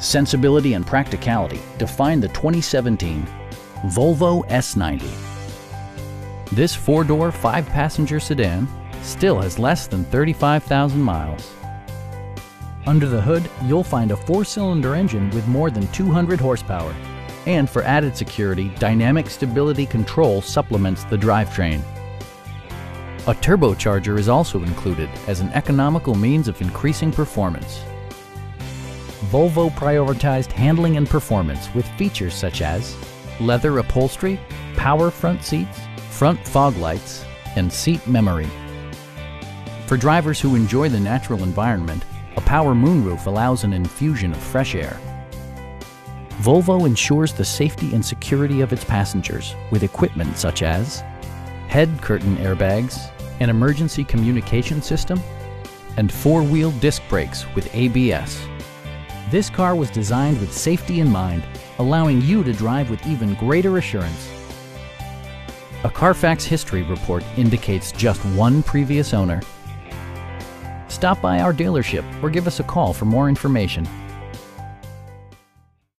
sensibility and practicality define the 2017 Volvo S90. This four-door, five-passenger sedan still has less than 35,000 miles. Under the hood, you'll find a four-cylinder engine with more than 200 horsepower. And for added security, Dynamic Stability Control supplements the drivetrain. A turbocharger is also included as an economical means of increasing performance. Volvo prioritized handling and performance with features such as leather upholstery, power front seats, front fog lights, and seat memory. For drivers who enjoy the natural environment, a power moonroof allows an infusion of fresh air. Volvo ensures the safety and security of its passengers with equipment such as head curtain airbags, an emergency communication system, and four-wheel disc brakes with ABS. This car was designed with safety in mind, allowing you to drive with even greater assurance. A Carfax history report indicates just one previous owner. Stop by our dealership or give us a call for more information.